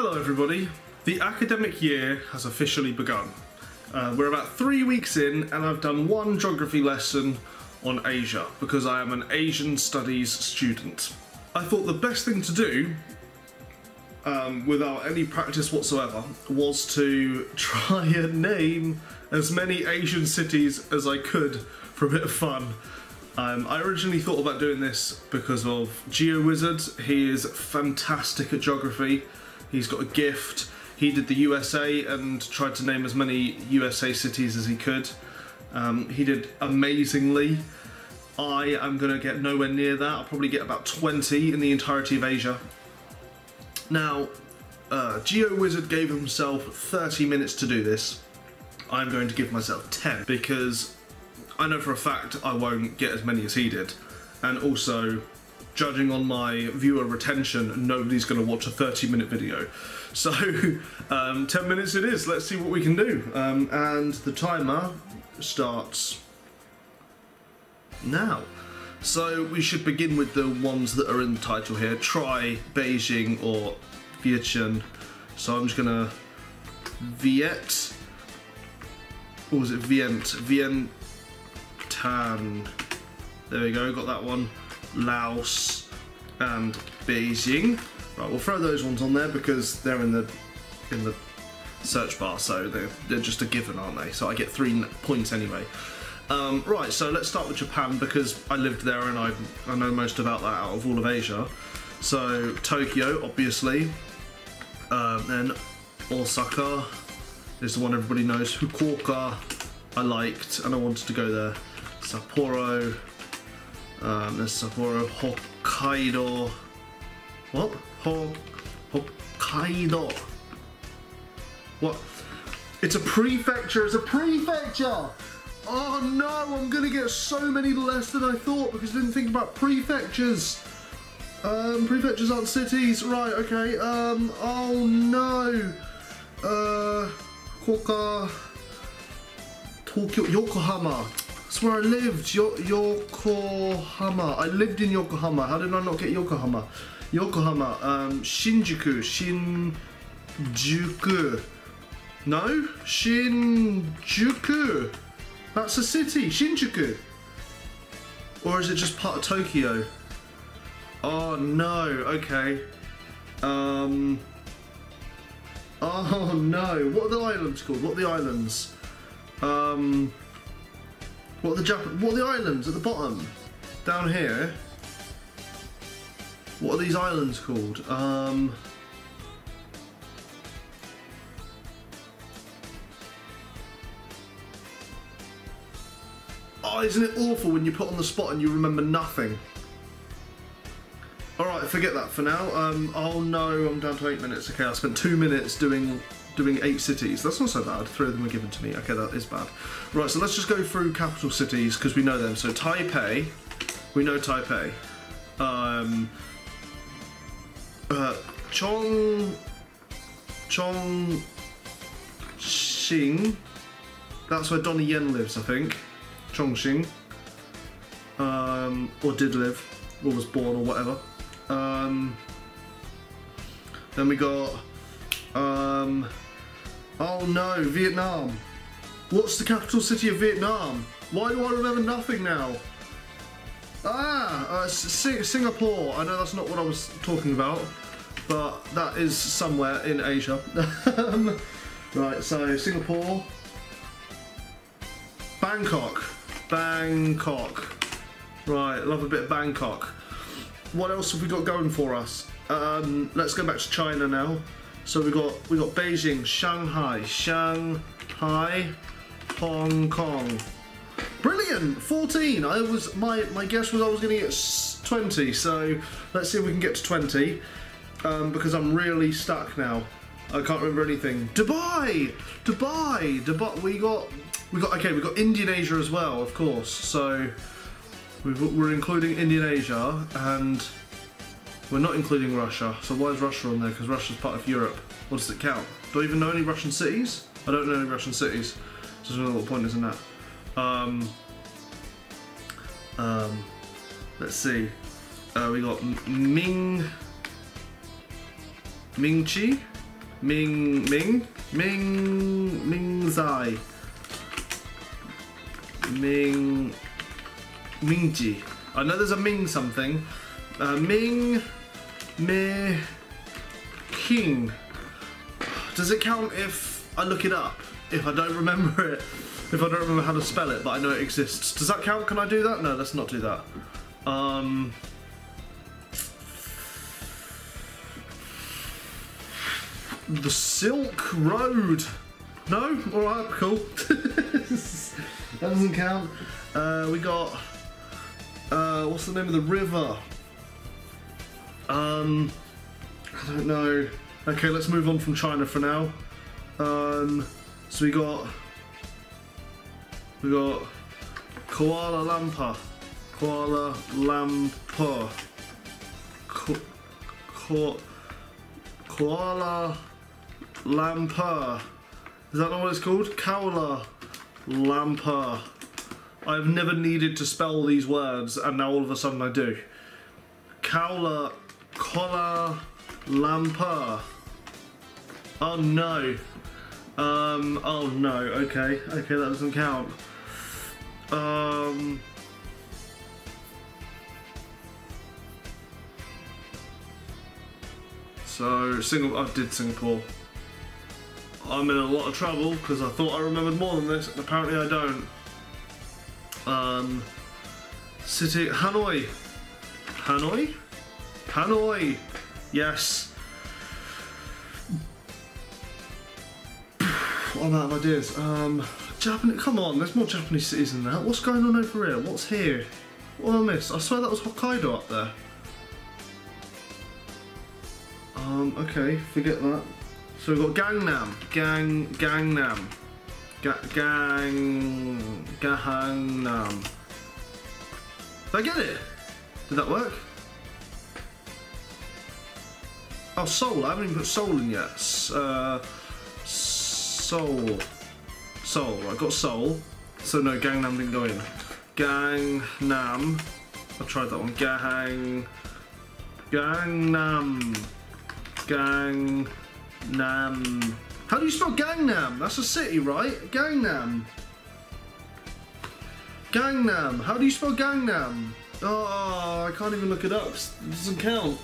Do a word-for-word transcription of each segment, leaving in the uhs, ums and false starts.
Hello everybody, the academic year has officially begun. Uh, we're about three weeks in and I've done one geography lesson on Asia because I am an Asian studies student. I thought the best thing to do, um, without any practice whatsoever, was to try and name as many Asian cities as I could for a bit of fun. Um, I originally thought about doing this because of GeoWizard. He is fantastic at geography. He's got a gift. He did the U S A and tried to name as many U S A cities as he could. Um, he did amazingly. I am going to get nowhere near that. I'll probably get about twenty in the entirety of Asia. Now, uh, GeoWizard gave himself thirty minutes to do this. I'm going to give myself ten because I know for a fact I won't get as many as he did, and also, judging on my viewer retention, nobody's going to watch a thirty minute video. So um, ten minutes it is, let's see what we can do. Um, and the timer starts now. So we should begin with the ones that are in the title here. Try Beijing or Vientiane. So I'm just going to Viet, or was it Vient? Vient. Tan. There we go, got that one. Laos and Beijing. Right, we'll throw those ones on there because they're in the in the search bar, so they're, they're just a given, aren't they? So I get three points anyway. Um, right, so let's start with Japan because I lived there and I, I know most about that out of all of Asia. So Tokyo, obviously. Um, then Osaka is the one everybody knows. Fukuoka I liked and I wanted to go there. Sapporo, um, there's Sapporo, Hokkaido, what? Ho Hokkaido, what? It's a prefecture, it's a prefecture! Oh no, I'm gonna get so many less than I thought because I didn't think about prefectures. Um, prefectures aren't cities, right, okay, um, oh no. Uh, Fukuoka, Tokyo, Yokohama. That's where I lived, Yo Yokohama. I lived in Yokohama. How did I not get Yokohama? Yokohama, um, Shinjuku, Shinjuku. No, Shinjuku. That's a city, Shinjuku. Or is it just part of Tokyo? Oh no, okay. Um, oh no, what are the islands called? What are the islands? Um, What are the Jap- what are the islands at the bottom? Down here. What are these islands called? Um, oh, isn't it awful when you put on the spot and you remember nothing? Alright, forget that for now. Um, oh no, I'm down to eight minutes. Okay, I spent two minutes doing... doing eight cities. That's not so bad. Three of them were given to me. Okay, that is bad. Right, so let's just go through capital cities because we know them. So Taipei, we know Taipei. Um, uh, Chong, Chongqing. That's where Donnie Yen lives, I think. Chongqing, um, or did live, or was born, or whatever. Um, then we got. Um, Oh no, Vietnam. What's the capital city of Vietnam? Why do I remember nothing now? Ah, uh, Sing Singapore. I know that's not what I was talking about, but that is somewhere in Asia. Right, so Singapore. Bangkok. Bangkok. Right, love a bit of Bangkok. What else have we got going for us? Um, let's go back to China now. So we got we got Beijing, Shanghai, Shanghai, Hong Kong. Brilliant, fourteen. I was my my guess was I was going to get twenty. So let's see if we can get to twenty, um, because I'm really stuck now. I can't remember anything. Dubai, Dubai, Dubai. We got we got okay. We got Indonesia as well, of course. So we've, we're including Indonesia and. We're not including Russia, so why is Russia on there? Because Russia's part of Europe. What does it count? Do I even know any Russian cities? I don't know any Russian cities. So there's another point, isn't that? Um, um, let's see. Uh, we got Ming... Mingchi? Ming Ming Ming Ming Zai Ming Mingji. I know there's a Ming something. Uh, Ming Me King. Does it count if I look it up? If I don't remember it? If I don't remember how to spell it, but I know it exists. Does that count? Can I do that? No, let's not do that. Um, the Silk Road. No? Alright, cool. That doesn't count. Uh, we got... Uh, what's the name of the river? Um, I don't know. Okay, let's move on from China for now. Um, so we got... We got Kuala Lumpur, Kuala Lumpur, Ku, Ku, Kuala Lumpur. Is that not what it's called? Kuala Lumpur. I've never needed to spell these words, and now all of a sudden I do. Kuala, Kuala Lumpur. Oh no. Um, oh no, okay, okay, that doesn't count. Um, so, Singapore, I did Singapore. I'm in a lot of trouble because I thought I remembered more than this, and apparently I don't. Um, city, Hanoi. Hanoi? Hanoi! Yes. I'm out of ideas. Um, Japan, come on, there's more Japanese cities than that. What's going on over here? What's here? What did I miss? I swear that was Hokkaido up there. Um, okay, forget that. So we've got Gangnam. Gang, Gangnam. Ga gang, Gangnam. Did I get it? Did that work? Oh, Seoul. I haven't even put Seoul in yet. Uh, Seoul, Seoul, I got Seoul, so no, Gangnam didn't go in. Gangnam, I tried that one, Gang, Gangnam, Gangnam. How do you spell Gangnam? That's a city, right? Gangnam, Gangnam, how do you spell Gangnam? Oh, I can't even look it up, it doesn't count.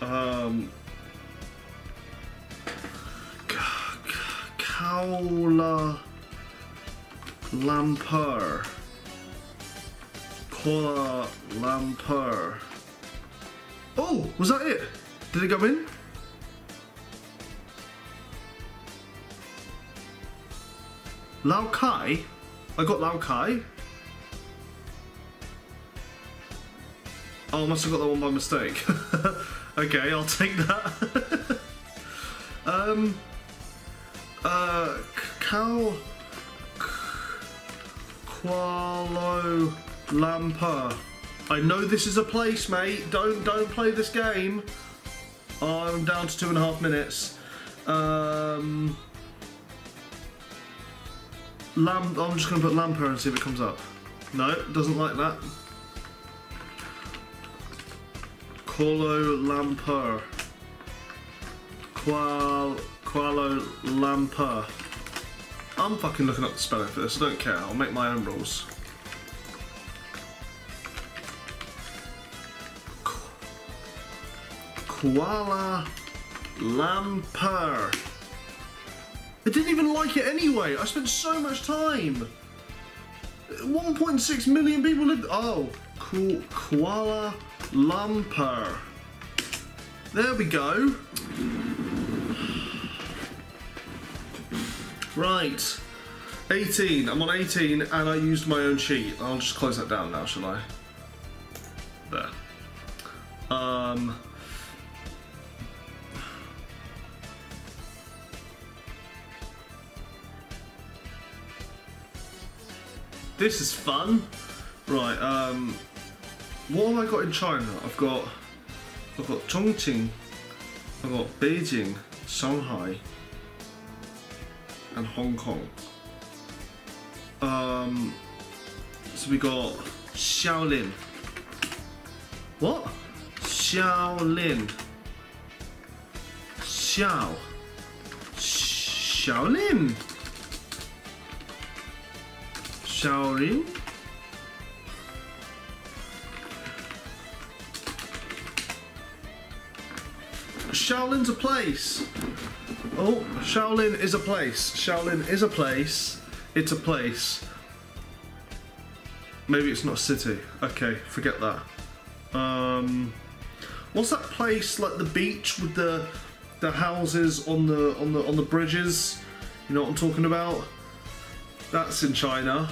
Um, Kuala Lumpur, Kuala Lumpur. Oh, was that it? Did it go in? Lao Cai? I got Lao Cai. Oh, I must have got that one by mistake. Okay, I'll take that. um, uh, Kuala Lumpur. I know this is a place, mate. Don't don't play this game. I'm down to two and a half minutes. Um, Lam. I'm just gonna put Lumpur and see if it comes up. No, doesn't like that. Kuala Lumpur. Kuala, Kuala Lumpur. I'm fucking looking up the spelling for this, I don't care, I'll make my own rules. Kuala Lumpur. I didn't even like it anyway, I spent so much time. one point six million people lived. Oh, Ku, Kuala Lumpur. There we go. Right. eighteen. I'm on eighteen and I used my own sheet. I'll just close that down now, shall I? There. Um. This is fun. Right, um. What have I got in China? I've got, I've got Chongqing, I've got Beijing, Shanghai, and Hong Kong. Um, so we got Shaolin. What? Shaolin. Shao. Shaolin. Shaolin. Shaolin's a place. Oh, Shaolin is a place. Shaolin is a place. It's a place. Maybe it's not a city. Okay, forget that. Um, what's that place like the beach with the the houses on the on the on the bridges? You know what I'm talking about? That's in China.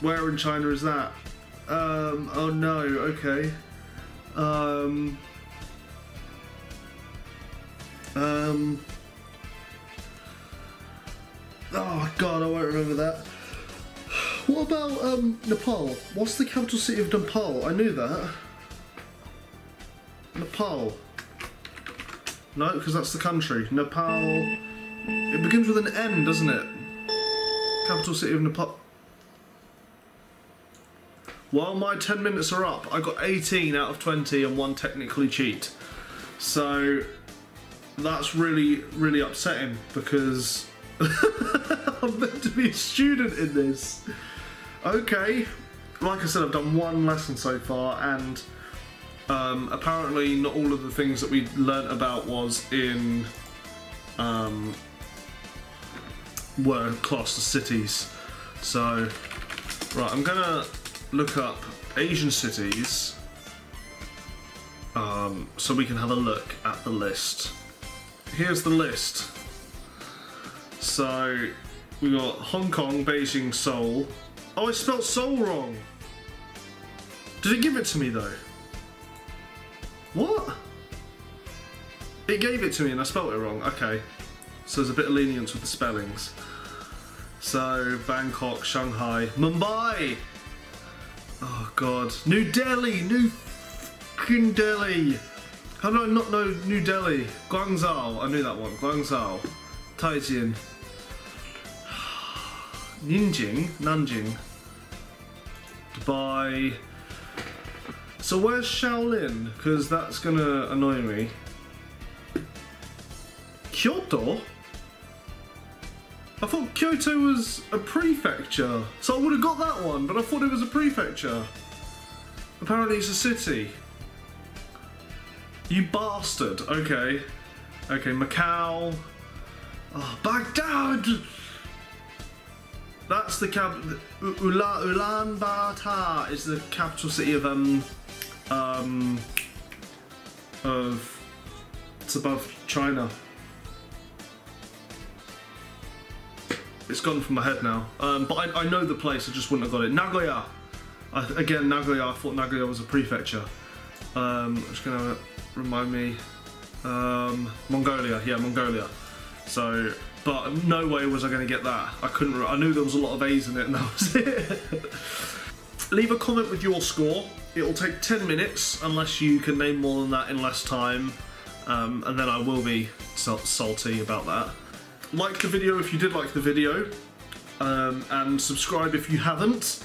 Where in China is that? Um, oh no. Okay. Um. Um. Oh God, I won't remember that. What about um, Nepal? What's the capital city of Nepal? I knew that. Nepal. No, because that's the country. Nepal. It begins with an N, doesn't it? Capital city of Nepal. Well, my ten minutes are up. I got eighteen out of twenty and one technically cheat. So that's really, really upsetting because I'm meant to be a student in this. Okay, like I said, I've done one lesson so far, and um, apparently not all of the things that we learnt about was in um, were classed as cities. So, right, I'm gonna look up Asian cities um, so we can have a look at the list. Here's the list. So we got Hong Kong, Beijing, Seoul. Oh, I spelled Seoul wrong. Did it give it to me though? What? It gave it to me and I spelled it wrong. Okay. So there's a bit of lenience with the spellings. So Bangkok, Shanghai, Mumbai. Oh God. New Delhi, New fucking Delhi. How did I not know New Delhi? Guangzhou. I knew that one. Guangzhou. Taizhen. Ninjing, Nanjing, Dubai. So where's Shaolin? Because that's gonna annoy me. Kyoto? I thought Kyoto was a prefecture. So I would have got that one, but I thought it was a prefecture. Apparently it's a city. You bastard. Okay. Okay, Macau. Oh, Baghdad! That's the cap. Ulaanbaatar is the capital city of um, um, of it's above China. It's gone from my head now. Um, but I, I know the place. I just wouldn't have got it. Nagoya. I, again, Nagoya. I thought Nagoya was a prefecture. Um, I'm just gonna remind me. Um, Mongolia. Yeah, Mongolia. So. But no way was I going to get that. I couldn't. I knew there was a lot of A's in it, and that was it. Leave a comment with your score. It'll take ten minutes, unless you can name more than that in less time, um, and then I will be salty about that. Like the video if you did like the video, um, and subscribe if you haven't.